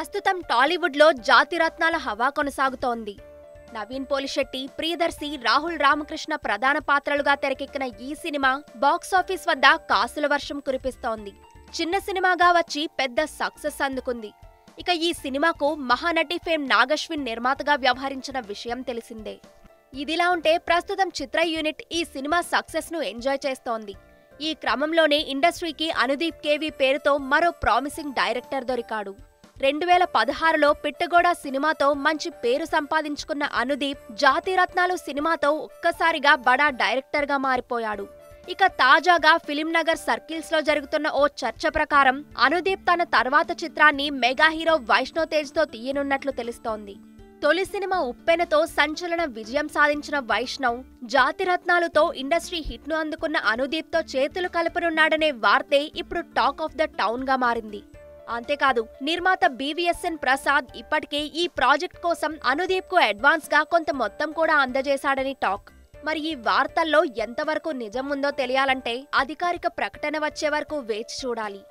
ప్రస్తుతం టాలీవుడ్ లో జాతి రత్నాల హవా కొనసాగుతోంది. నవీన్ పోలిశెట్టి, ప్రియదర్శి, రాహుల్ రామకృష్ణ ప్రధాన పాత్రలుగా తెరకెక్కిన ఈ సినిమా బాక్స్ ఆఫీస్ వద్ద కాసుల వర్షం కురిపిస్తోంది. చిన్న సినిమాగా వచ్చి పెద్ద సక్సెస్ అందుకుంది. ఇక ఈ సినిమాకు మహానటి ఫేమ్ నాగశ్విన్ నిర్మాతగా వ్యవహరించిన విషయం తెలిసిందే. ఇదిలా ఉంటే ప్రస్తుతం చిత్ర యూనిట్ ఈ సినిమా సక్సెస్ ను ఎంజాయ్ చేస్తోంది. ఈ క్రమంలోనే ఇండస్ట్రీకి అనుదీప్ కేవీ పేరుతో మరో ప్రామిసింగ్ డైరెక్టర్ దొరికాడు. 2016లో పిట్టగోడ సినిమాతో మంచి పేరు సంపాదించుకున్న అనుదీప్ జాతి రత్నాలు సినిమాతో ఒక్కసారిగా బడా డైరెక్టర్గా మారిపోయాడు. ఇక తాజాగా ఫిలింనగర్ సర్కిల్స్లో జరుగుతున్న ఓ చర్చ ప్రకారం అనుదీప్ తన తర్వాత చిత్రాన్ని మెగా హీరో వైష్ణవ్ తేజ్తో తీయనున్నట్లు తెలుస్తోంది. తొలి సినిమా ఉప్పెనతో సంచలన విజయం సాధించిన వైష్ణవ్ జాతి రత్నాలతో ఇండస్ట్రీ హిట్ను అందుకున్న అనుదీప్తో చేతులు కలపనున్నాడనే వార్తే ఇప్పుడు టాక్ ఆఫ్ ద టౌన్గా మారింది. అంతేకాదు, నిర్మాత BVSN ప్రసాద్ ఇప్పటికే ఈ ప్రాజెక్ట్ కోసం అనుదీప్కు అడ్వాన్స్గా కొంత మొత్తం కూడా అందజేశాడని టాక్. మరి ఈ వార్తల్లో ఎంతవరకు నిజం ఉందో తెలియాలంటే అధికారిక ప్రకటన వచ్చే వరకు వేచి చూడాలి.